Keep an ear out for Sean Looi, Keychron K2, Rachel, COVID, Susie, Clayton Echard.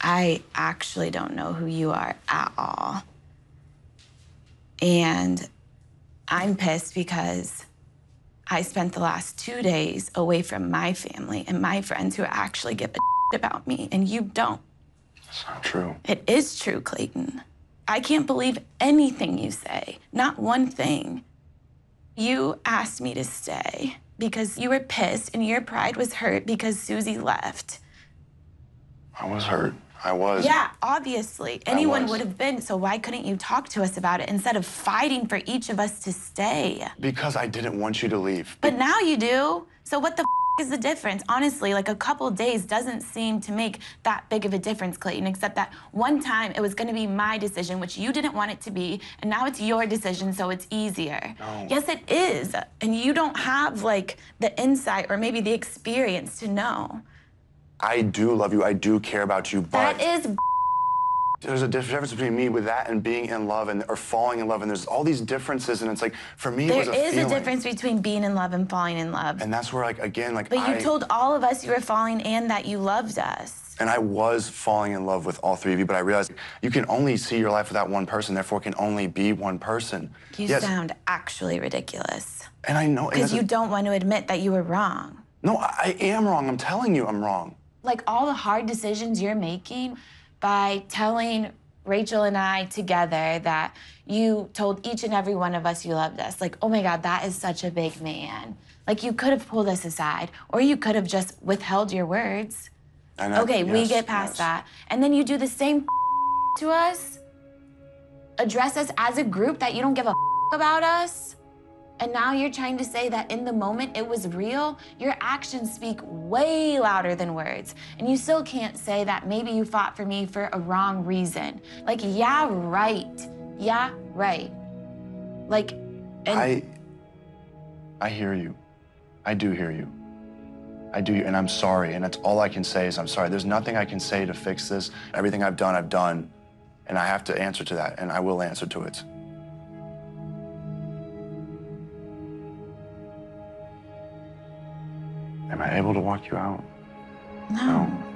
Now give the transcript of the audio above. I actually don't know who you are at all. And I'm pissed because I spent the last 2 days away from my family and my friends who actually give a shit about me, and you don't. That's not true. It is true, Clayton. I can't believe anything you say, not one thing. You asked me to stay because you were pissed and your pride was hurt because Susie left. I was hurt. I was. Yeah, obviously. Anyone would have been, so why couldn't you talk to us about it instead of fighting for each of us to stay? Because I didn't want you to leave. But now you do. So what the f is the difference? Honestly, like a couple days doesn't seem to make that big of a difference, Clayton, except that one time it was going to be my decision, which you didn't want it to be, and now it's your decision, so it's easier. No. Yes, it is. And you don't have, like, the insight or maybe the experience to know. I do love you, I do care about you, but... That is there's a difference between me with that and being in love and or falling in love, and there's all these differences, and it's like, for me, there is a difference between being in love and falling in love. And that's where, like, again, like, but you told all of us you were falling and that you loved us. And I was falling in love with all three of you, but I realized you can only see your life without one person, therefore can only be one person. You sound actually ridiculous. And I know... Because you don't want to admit that you were wrong. No, I am wrong. I'm telling you I'm wrong. Like, all the hard decisions you're making by telling Rachel and I together that you told each and every one of us you loved us. Like, oh my God, that is such a big man. Like, you could have pulled us aside, or you could have just withheld your words. I know. Okay, yes, we get past that. And then you do the same to us, address us as a group that you don't give a about us. And now you're trying to say that in the moment it was real. Your actions speak way louder than words. And you still can't say that maybe you fought for me for a wrong reason. Like, yeah, right. Yeah, right. Like, and I hear you. I do hear you. I do, and I'm sorry. And that's all I can say is I'm sorry. There's nothing I can say to fix this. Everything I've done, and I have to answer to that, and I will answer to it. Am I able to walk you out? No.